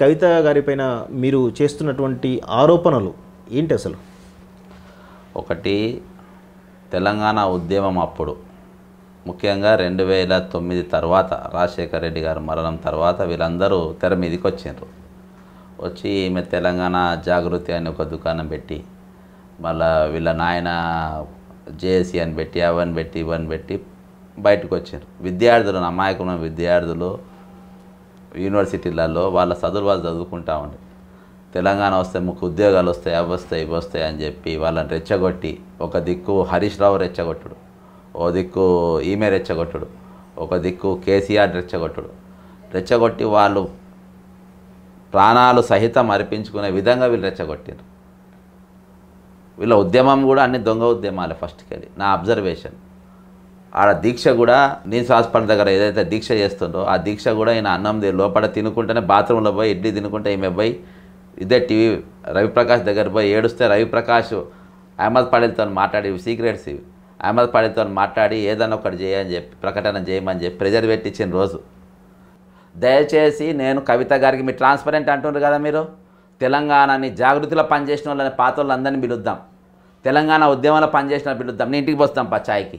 కవిత గారిపైన మీరు చేస్తున్నటువంటి ఆరోపణలు ఏంటి అసలు? ఒకటి, తెలంగాణ ఉద్యమం అప్పుడు ముఖ్యంగా 2009 తర్వాత రాజశేఖర్ రెడ్డి గారు మరణం తర్వాత వీళ్ళందరూ తెర మీదకి వచ్చిండ్రు. వచ్చి ఈమె తెలంగాణ జాగృతి అని ఒక దుకాణం పెట్టి, మళ్ళీ వీళ్ళ నాయన జేఏసీ అని పెట్టి, అవన్నీ పెట్టి ఇవన్నీ పెట్టి బయటకు వచ్చిండ్రు. విద్యార్థులు, అమాయకున్న విద్యార్థులు యూనివర్సిటీలలో వాళ్ళ చదువులు వాళ్ళు చదువుకుంటూ ఉండే, తెలంగాణ వస్తే మాకు ఉద్యోగాలు వస్తాయి, అవి వస్తాయి, ఇవి వస్తాయి అని చెప్పి వాళ్ళని రెచ్చగొట్టి, ఒక దిక్కు హరీష్ రావు రెచ్చగొట్టుడు, ఓ దిక్కు ఈమె రెచ్చగొట్టుడు, ఒక దిక్కు కేసీఆర్ రెచ్చగొట్టుడు, రెచ్చగొట్టి వాళ్ళు ప్రాణాలు సహితం అర్పించుకునే విధంగా వీళ్ళు రెచ్చగొట్టారు. వీళ్ళ ఉద్యమం కూడా అన్ని దొంగ ఉద్యమాలే ఫస్ట్కెళ్ళి, నా అబ్జర్వేషన్. ఆడ దీక్ష కూడా నీస్ హాస్పిటల్ దగ్గర ఏదైతే దీక్ష చేస్తుండో ఆ దీక్ష కూడా ఈయన అన్నం లోపల తినుకుంటేనే బాత్రూంలో పోయి ఇడ్లీ తినుకుంటే ఈమె పోయి ఇదే టీవీ రవిప్రకాష్ దగ్గర పోయి ఏడుస్తే రవిప్రకాష్ అహ్మద్ పడేల్తో మాట్లాడి, సీక్రెట్స్ ఇవి, అహ్మద్ పడేల్తో మాట్లాడి ఏదైనా ఒకటి చేయని చెప్పి ప్రకటన చేయమని చెప్పి ప్రెజర్ పెట్టించిన రోజు. దయచేసి నేను కవిత గారికి, మీరు ట్రాన్స్పరెంట్ అంటున్నారు కదా, మీరు తెలంగాణని జాగృతిలో పనిచేసిన వాళ్ళని పాత వాళ్ళందరినీ పిలుద్దాం, తెలంగాణ ఉద్యమంలో పనిచేసిన వాళ్ళు పిలుద్దాం, నీ ఇంటికి వస్తాం పచ్చాయికి,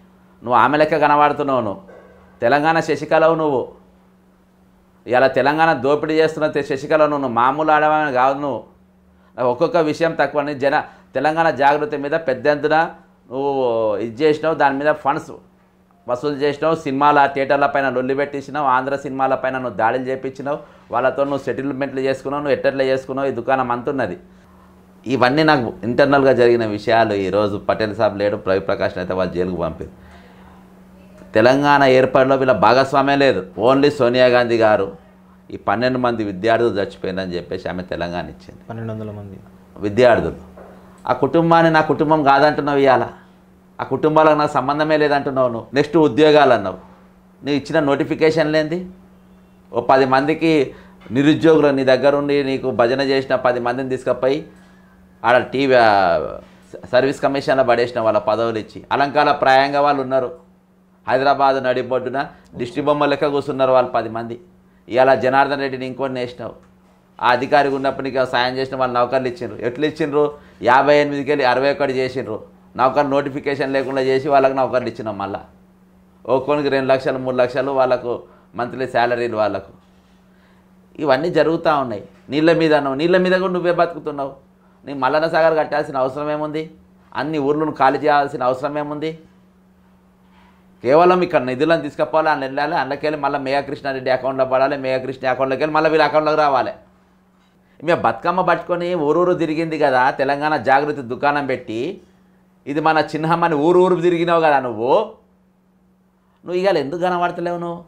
నువ్వు ఆమె లెక్క కనబడుతున్నావు, నువ్వు తెలంగాణ శశికళవు, నువ్వు ఇలా తెలంగాణ దోపిడీ చేస్తున్న శశికళ, నువ్వు మామూలు ఆడమని కాదు నువ్వు. ఒక్కొక్క విషయం తక్కువ, తెలంగాణ జాగృతి మీద పెద్ద ఎత్తున నువ్వు ఇది చేసినావు, దాని మీద ఫండ్స్ వసూలు చేసినావు, సినిమాల థియేటర్ల పైన లొల్లి పెట్టించినావు, ఆంధ్ర సినిమాల పైన నువ్వు దాడులు చేయించినావు, వాళ్ళతో నువ్వు సెటిల్మెంట్లు చేసుకున్నావు, నువ్వు ఎట్టర్లు చేసుకున్నావు, ఈ దుకాణం అంటున్నది. ఇవన్నీ నాకు ఇంటర్నల్గా జరిగిన విషయాలు. ఈరోజు పటేల్ సాబ్ లేడు, రవిప్రకాష్ అయితే వాళ్ళు జైలుకు పంపారు. తెలంగాణ ఏర్పాటులో వీళ్ళ భాగస్వామ్యం లేదు, ఓన్లీ సోనియా గాంధీ గారు ఈ 12 మంది విద్యార్థులు చచ్చిపోయిందని చెప్పేసి ఆమె తెలంగాణ ఇచ్చింది. 1200 మంది విద్యార్థులు. ఆ కుటుంబాన్ని నా కుటుంబం కాదంటున్నావు, ఇవాళ ఆ కుటుంబాలకు నాకు సంబంధమే లేదంటున్నావు నువ్వు. నెక్స్ట్ ఉద్యోగాలు అన్నావు, నీకు ఇచ్చిన నోటిఫికేషన్ లేనిది, ఓ 10 మందికి నిరుద్యోగులు నీ దగ్గర ఉండి నీకు భజన చేసిన 10 మందిని తీసుకపోయి ఆడ టీవీ సర్వీస్ కమిషన్లో పడేసిన, వాళ్ళ పదవులు ఇచ్చి అలంకార ప్రాయంగా వాళ్ళు ఉన్నారు, హైదరాబాద్ నడిబొడ్డున దిష్టి బొమ్మ లెక్క కూర్చున్నారు వాళ్ళు 10 మంది. ఇలా జనార్దన్ రెడ్డిని ఇంకోటి వేసినావు, ఆ అధికారికి ఉన్నప్పుడు నీకు సాయం చేసిన వాళ్ళు నౌకర్లు ఇచ్చిండ్రు, ఎట్లు ఇచ్చిండ్రు, 58కి 61 చేసిండ్రు, నౌకరు నోటిఫికేషన్ లేకుండా చేసి వాళ్ళకి నౌకర్లు ఇచ్చినావు. మళ్ళా ఒక్కొనికి 2 లక్షలు 3 లక్షలు వాళ్ళకు మంత్లీ శాలరీలు వాళ్ళకు. ఇవన్నీ జరుగుతూ ఉన్నాయి. నీళ్ళ మీద అన్నావు, నీళ్ళ మీద కూడా నువ్వే బతుకుతున్నావు. నీ మల్లన్న సాగర్ కట్టాల్సిన అవసరం ఏముంది, అన్ని ఊర్లను ఖాళీ చేయాల్సిన అవసరం ఏముంది, కేవలం ఇక్కడ నిధులను తీసుకుపోవాలి, అని వెళ్ళాలి, అందులోకెళ్ళి మళ్ళీ మేఘకృష్ణారెడ్డి అకౌంట్లో పడాలి, మేఘకృష్ణ అకౌంట్లోకి వెళ్ళి మళ్ళీ వీళ్ళ అకౌంట్లోకి రావాలి. మేము బతుకమ్మ పట్టుకొని ఊరూరు తిరిగింది కదా, తెలంగాణ జాగృతి దుకాణం పెట్టి, ఇది మన చిహ్నం అని ఊరూరు తిరిగినావు కదా నువ్వు ఇవాళ ఎందుకు కనబడతలేవు నువ్వు?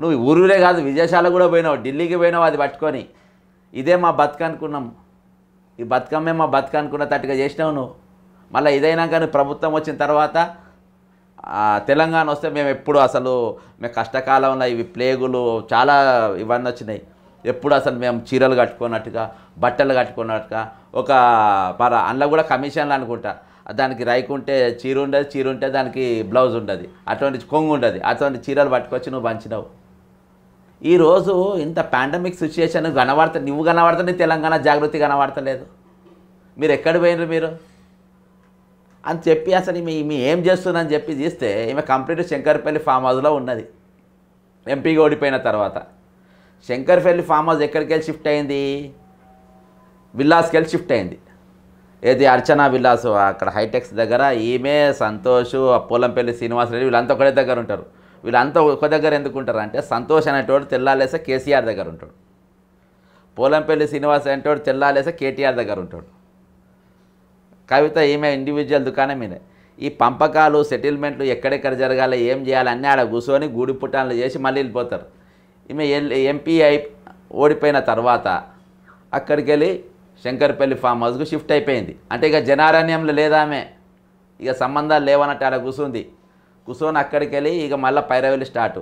నువ్వు ఊరూరే కాదు, విదేశాలకు కూడా పోయినావు, ఢిల్లీకి పోయినావు అది పట్టుకొని. ఇదే మా బతుక అనుకున్నాం, ఈ బతుకమ్మే మా బతుక అనుకున్న తట్టుగా చేసినావు నువ్వు. మళ్ళీ ఇదైనాక నువ్వు ప్రభుత్వం వచ్చిన తర్వాత తెలంగాణ వస్తే మేము ఎప్పుడు అసలు మేము కష్టకాలంలో ఇవి ప్లేగులు చాలా ఇవన్నీ వచ్చినాయి, ఎప్పుడు అసలు మేము చీరలు కట్టుకున్నట్టుగా, బట్టలు కట్టుకున్నట్టుగా, ఒక మన అందులో కూడా కమిషన్లు అనుకుంటా, దానికి రైకుంటే చీర ఉండదు, చీర ఉంటే దానికి బ్లౌజ్ ఉండదు, అటువంటి కొంగు ఉండదు, అటువంటి చీరలు పట్టుకొచ్చి నువ్వు పంచినావు. ఈరోజు ఇంత పాండమిక్ సిచ్యుయేషన్ కనబడతా, నువ్వు కనబడతా, తెలంగాణ జాగృతి కనబడతలేదు. మీరు ఎక్కడ పోయినారు మీరు అని చెప్పి అసలు ఈమె ఏం చేస్తుందని చెప్పి చూస్తే ఈమె కంప్లీట్ శంకర్పల్లి ఫామ్ హౌస్లో ఉన్నది. ఎంపీగా ఓడిపోయిన తర్వాత శంకర్పల్లి ఫామ్ హౌస్ ఎక్కడికి వెళ్ళి షిఫ్ట్ అయింది, విల్లాస్కి వెళ్ళి షిఫ్ట్ అయింది. ఏది అర్చనా విల్లాస్ అక్కడ హైటెక్స్ దగ్గర, ఈమె సంతోష్ పోలంపల్లి శ్రీనివాసరెడ్డి వీళ్ళంతా ఒకటే దగ్గర ఉంటారు. వీళ్ళంతా ఒక దగ్గర ఎందుకు ఉంటారు అంటే, సంతోష్ అనేటోడు తెల్లాలేసే కేసీఆర్ దగ్గర ఉంటాడు, పోలంపల్లి శ్రీనివాస్ అనేటోడు తెల్లాలేసే కేటీఆర్ దగ్గర ఉంటాడు, కవిత ఈమె ఇండివిజువల్ దుకాణం మీద. ఈ పంపకాలు సెటిల్మెంట్లు ఎక్కడెక్కడ జరగాలి ఏం చేయాలి అన్నీ ఆడ కూర్చొని గూడి పుట్టాలు చేసి మళ్ళీ వెళ్ళిపోతారు. ఈమె ఎంపీ అయి ఓడిపోయిన తర్వాత అక్కడికి వెళ్ళి శంకర్పల్లి ఫామ్ హౌస్కు షిఫ్ట్ అయిపోయింది. అంటే ఇక జనారణ్యంలో లేదామె, ఇక సంబంధాలు లేవన్నట్టు ఆడ కూర్చుంది. కూర్చొని అక్కడికి వెళ్ళి ఇక మళ్ళీ పైరవెల్లి స్టార్ట్.